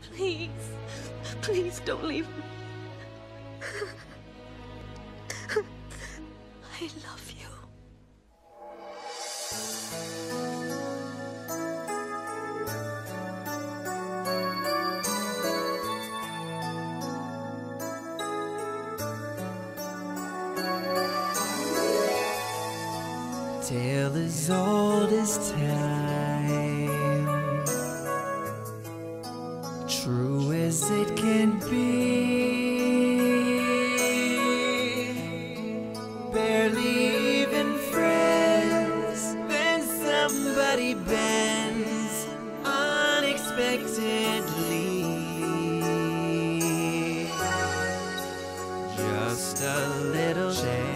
Please, please don't leave me. I love you. Tale as old as time, true as it can be. Barely even friends, then somebody bends unexpectedly. Just a little change,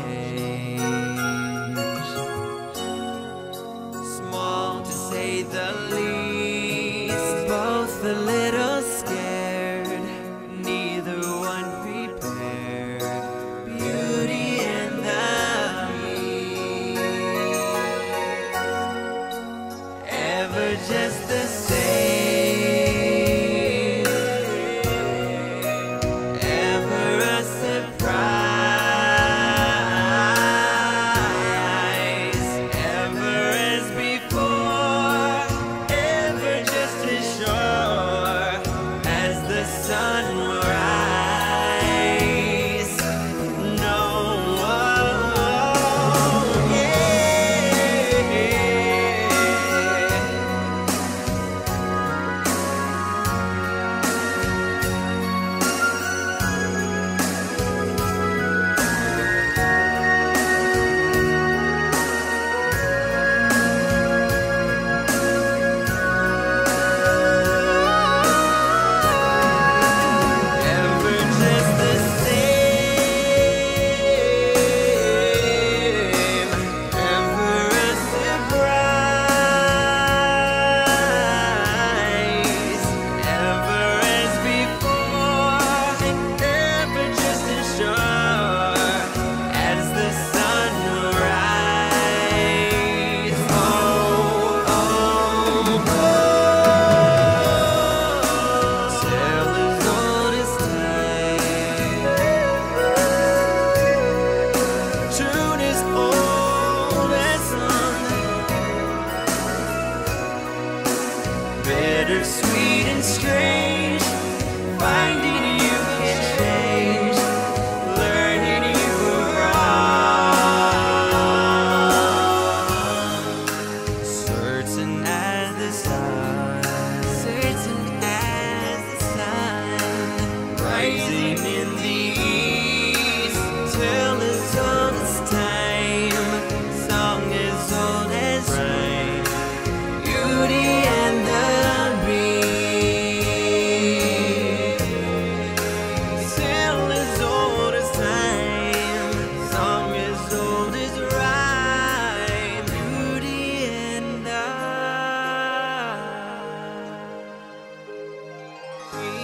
the least. Both a little scared, neither one prepared. Beauty and the Beast, ever just the same. Bittersweet and strange, finding you can change, learning you were wrong. Certain as the sun, certain as the sun, rising in the east, till as old as time, song as old as rhyme, beauty and the we